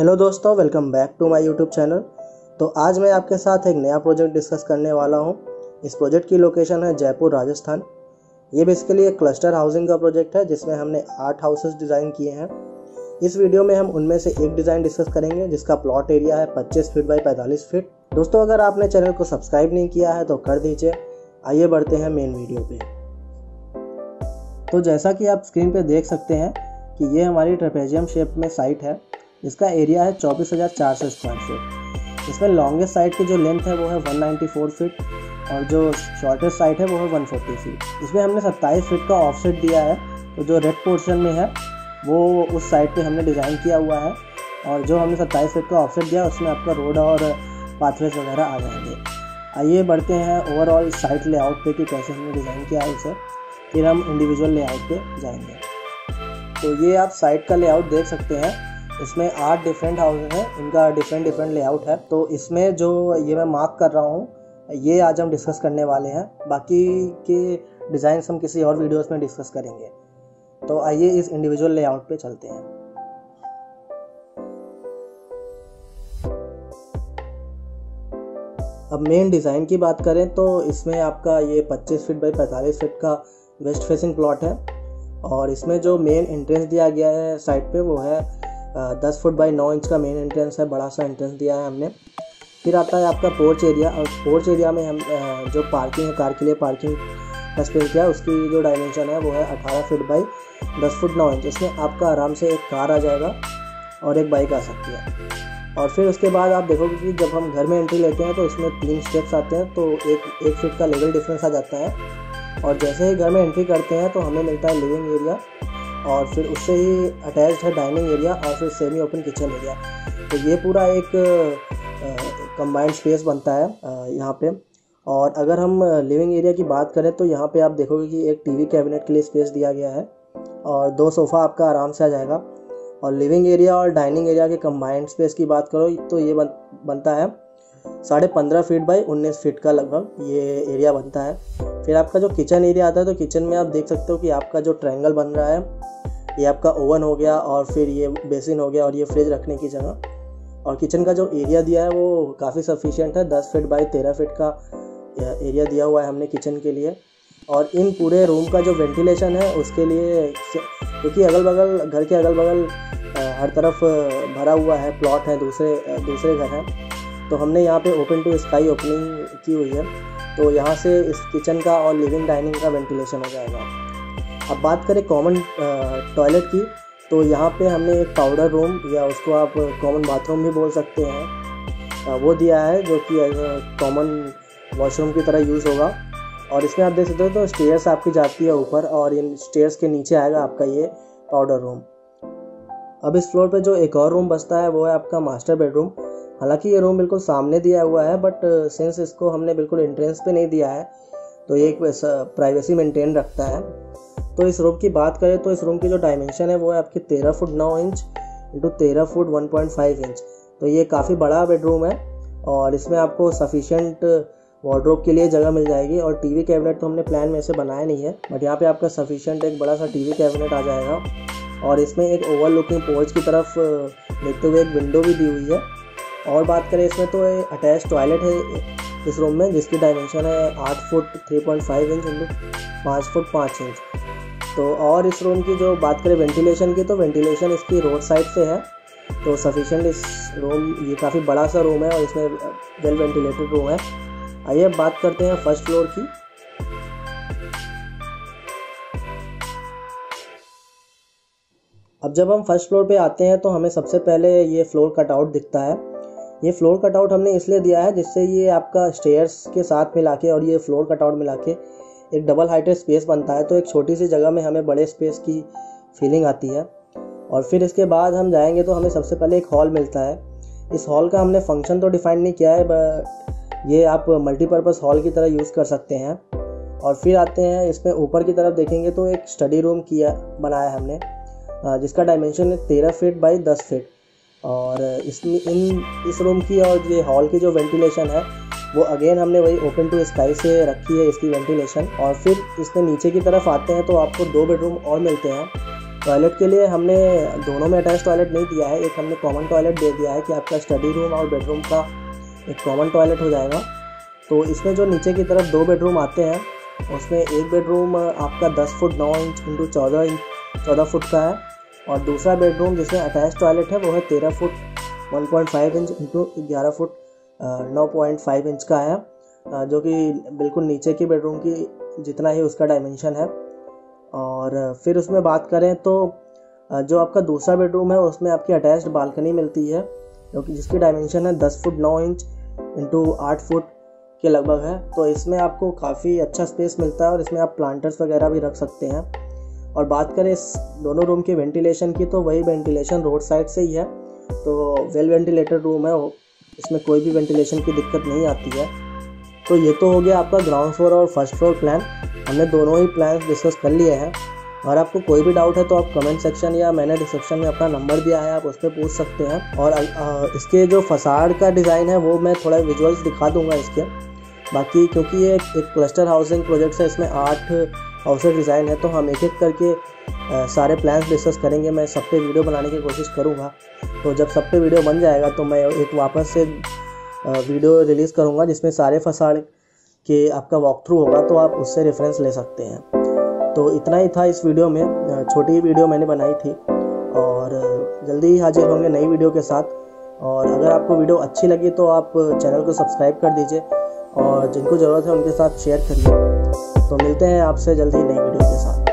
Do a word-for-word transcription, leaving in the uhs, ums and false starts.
Hello दोस्तों, welcome back to my YouTube channel. तो आज मैं आपके साथ एक नया प्रोजेक्ट डिस्कस करने वाला हूं। इस प्रोजेक्ट की लोकेशन है जयपुर, राजस्थान। ये बेसिकली एक क्लस्टर हाउसिंग का प्रोजेक्ट है जिसमें हमने आठ हाउसेस डिज़ाइन किए हैं। इस वीडियो में हम उनमें से एक डिज़ाइन डिस्कस करेंगे जिसका प्लॉट एरिया है पच्चीस फीट बाई पैंतालीस फीट। दोस्तों, अगर आपने चैनल को सब्सक्राइब नहीं किया है तो कर दीजिए। आइए बढ़ते हैं मेन वीडियो पर। तो जैसा कि आप स्क्रीन पर देख सकते हैं कि ये हमारी ट्रेपेजियम शेप में साइट है। इसका एरिया है चौबीस हज़ार चार सौ स्क्वायर फीट। इसमें लॉन्गेस्ट साइड की जो लेंथ है वो है एक सौ चौरानवे फीट और जो शॉर्टेस्ट साइड है वो है एक सौ चालीस फीट। इसमें हमने सत्ताईस फीट का ऑफसेट दिया है। तो जो रेड पोर्शन में है वो उस साइड पे हमने डिज़ाइन किया हुआ है और जो हमने सत्ताईस फीट का ऑफसेट दिया उसमें आपका रोड और पाथवेज वगैरह आ जाएंगे। आइए बढ़ते हैं ओवरऑल साइट लेआउट पे कि कैसे हमने डिज़ाइन किया है उसे, फिर हम इंडिविजुअल लेआउट पर जाएँगे। तो ये आप साइट का लेआउट देख सकते हैं। इसमें आठ डिफरेंट हाउसेज हैं, इनका डिफरेंट डिफरेंट लेआउट है। तो इसमें जो ये मैं मार्क कर रहा हूँ ये आज हम डिस्कस करने वाले हैं। बाकी के डिज़ाइंस हम किसी और वीडियोस में डिस्कस करेंगे। तो आइए इस इंडिविजुअल लेआउट पे चलते हैं। अब मेन डिज़ाइन की बात करें तो इसमें आपका ये पच्चीस फीट बाई पैंतालीस फीट का वेस्ट फेसिंग प्लॉट है और इसमें जो मेन एंट्रेंस दिया गया है साइड पर वो है दस फुट बाई नौ इंच का मेन एंट्रेंस है। बड़ा सा एंट्रेंस दिया है हमने। फिर आता है आपका पोर्च एरिया और पोर्च एरिया में हम जो पार्किंग है कार के लिए पार्किंग का स्पेस दिया है उसकी जो डायमेंशन है वो है अठारह फुट बाई दस फुट नौ इंच। इसमें आपका आराम से एक कार आ जाएगा और एक बाइक आ सकती है। और फिर उसके बाद आप देखोगे कि जब हम घर में एंट्री लेते हैं तो इसमें तीन स्टेप्स आते हैं। तो एक एक फीट का लेवल डिफरेंस आ जाता है और जैसे ही घर में एंट्री करते हैं तो हमें मिलता है लिविंग एरिया और फिर उससे ही अटैच्ड है डाइनिंग एरिया और फिर सेमी ओपन किचन एरिया। तो ये पूरा एक कंबाइंड स्पेस बनता है यहाँ पे। और अगर हम लिविंग एरिया की बात करें तो यहाँ पे आप देखोगे कि एक टीवी कैबिनेट के लिए स्पेस दिया गया है और दो सोफ़ा आपका आराम से आ जाएगा। और लिविंग एरिया और डाइनिंग एरिया के कंबाइंड स्पेस की बात करो तो ये बन, बनता है साढ़े पंद्रह फीट बाई उन्नीस फीट का लगभग ये एरिया बनता है। फिर आपका जो किचन एरिया आता है तो किचन में आप देख सकते हो कि आपका जो ट्रायंगल बन रहा है ये आपका ओवन हो गया और फिर ये बेसिन हो गया और ये फ्रिज रखने की जगह। और किचन का जो एरिया दिया है वो काफ़ी सफिशिएंट है। दस फीट बाई तेरह फीट का एरिया दिया हुआ है हमने किचन के लिए। और इन पूरे रूम का जो वेंटिलेशन है उसके लिए, क्योंकि अगल बगल घर के अगल बगल हर तरफ भरा हुआ है प्लॉट है, दूसरे दूसरे घर हैं, तो हमने यहाँ पे ओपन टू स्काई ओपनिंग की हुई है। तो यहाँ से इस किचन का और लिविंग डाइनिंग का वेंटिलेशन हो जाएगा। अब बात करें कॉमन टॉयलेट की तो यहाँ पे हमने एक पाउडर रूम या उसको आप कॉमन बाथरूम भी बोल सकते हैं वो दिया है जो कि कॉमन वॉशरूम की तरह यूज़ होगा। और इसमें आप देख सकते हो तो स्टेयर्स आपकी जाती है ऊपर और इन स्टेयर्स के नीचे आएगा आपका ये पाउडर रूम। अब इस फ्लोर पर जो एक और रूम बसता है वो है आपका मास्टर बेडरूम। हालांकि ये रूम बिल्कुल सामने दिया हुआ है बट सिंस इसको हमने बिल्कुल एंट्रेंस पे नहीं दिया है तो ये एक प्राइवेसी मेंटेन रखता है। तो इस रूम की बात करें तो इस रूम की जो डायमेंशन है वो है आपकी तेरह फुट नौ इंच इंटू तेरह फुट एक पॉइंट पाँच इंच। तो ये काफ़ी बड़ा बेडरूम है और इसमें आपको सफिशेंट वार्डरोब के लिए जगह मिल जाएगी। और टीवी कैबिनेट तो हमने प्लान में से बनाया नहीं है बट यहाँ पर आपका सफिशेंट एक बड़ा सा टीवी कैबिनेट आ जाएगा। और इसमें एक ओवर लुकिंग पोर्च की तरफ देखते हुए एक विंडो भी दी हुई है। और बात करें इसमें तो अटैच टॉयलेट है इस रूम में जिसकी डायमेंशन है आठ फुट तीन पॉइंट पाँच इंच इंटू पाँच फुट पाँच इंच। तो और इस रूम की जो बात करें वेंटिलेशन की तो वेंटिलेशन इसकी रोड साइड से है तो सफिशेंट इस रूम, ये काफ़ी बड़ा सा रूम है और इसमें वेल वेंटिलेटेड रूम है। आइए अब बात करते हैं फर्स्ट फ्लोर की। अब जब हम फर्स्ट फ्लोर पे आते हैं तो हमें सबसे पहले ये फ्लोर कटआउट दिखता है। ये फ्लोर कटआउट हमने इसलिए दिया है जिससे ये आपका स्टेयर्स के साथ मिला के और ये फ्लोर कटआउट मिला के एक डबल हाइटेड स्पेस बनता है। तो एक छोटी सी जगह में हमें बड़े स्पेस की फीलिंग आती है। और फिर इसके बाद हम जाएंगे तो हमें सबसे पहले एक हॉल मिलता है। इस हॉल का हमने फंक्शन तो डिफाइन नहीं किया है बट ये आप मल्टीपर्पज़ हॉल की तरह यूज़ कर सकते हैं। और फिर आते हैं इसमें ऊपर की तरफ देखेंगे तो एक स्टडी रूम किया बनाया हमने जिसका डायमेंशन है तेरह फीट बाई दस फीट। और इसमें इन इस रूम की और ये हॉल की जो वेंटिलेशन है वो अगेन हमने वही ओपन टू स्काई से रखी है इसकी वेंटिलेशन। और फिर इसमें नीचे की तरफ आते हैं तो आपको दो बेडरूम और मिलते हैं। टॉयलेट के लिए हमने दोनों में अटैच टॉयलेट नहीं दिया है, एक हमने कॉमन टॉयलेट दे दिया है कि आपका स्टडी रूम और बेडरूम का एक कॉमन टॉयलेट हो जाएगा। तो इसमें जो नीचे की तरफ दो बेडरूम आते हैं उसमें एक बेडरूम आपका दस फुट नौ इंच इंटू चौदह इंच चौदह फुट का है और दूसरा बेडरूम जिसमें अटैच टॉयलेट है वो है तेरह फुट एक पॉइंट फाइव इंच इंटू ग्यारह फुट नौ पॉइंट फाइव इंच का है, जो कि बिल्कुल नीचे की बेडरूम की जितना ही उसका डायमेंशन है। और फिर उसमें बात करें तो जो आपका दूसरा बेडरूम है उसमें आपकी अटैच्ड बालकनी मिलती है, जो कि जिसकी डायमेंशन है दस फुट नौ इंच इंटू आठ फुट के लगभग है। तो इसमें आपको काफ़ी अच्छा स्पेस मिलता है और इसमें आप प्लांटर्स वगैरह भी रख सकते हैं। और बात करें इस दोनों रूम की वेंटिलेशन की, तो वही वेंटिलेशन रोड साइड से ही है, तो वेल वेंटिलेटेड रूम है, इसमें कोई भी वेंटिलेशन की दिक्कत नहीं आती है। तो ये तो हो गया आपका ग्राउंड फ्लोर और फर्स्ट फ्लोर प्लान, हमने दोनों ही प्लान डिस्कस कर लिए हैं। और आपको कोई भी डाउट है तो आप कमेंट सेक्शन या मैंने डिस्क्रिप्शन में अपना नंबर दिया है, आप उस पर पूछ सकते हैं। और इसके जो फसाड का डिज़ाइन है वो मैं थोड़ा विजुअल्स दिखा दूंगा इसके, बाकी क्योंकि ये एक क्लस्टर हाउसिंग प्रोजेक्ट है, इसमें आठ हाउसेज डिज़ाइन है, तो हम एक एक करके सारे प्लान्स डिस्कस करेंगे। मैं सब पे वीडियो बनाने की कोशिश करूँगा, तो जब सब पे वीडियो बन जाएगा तो मैं एक वापस से वीडियो रिलीज़ करूँगा जिसमें सारे फसाड के आपका वॉक थ्रू होगा, तो आप उससे रेफरेंस ले सकते हैं। तो इतना ही था इस वीडियो में, छोटी वीडियो मैंने बनाई थी, और जल्दी ही हाजिर होंगे नई वीडियो के साथ। और अगर आपको वीडियो अच्छी लगी तो आप चैनल को सब्सक्राइब कर दीजिए और जिनको ज़रूरत है उनके साथ शेयर करिए। तो मिलते हैं आपसे जल्दी नई वीडियो के साथ।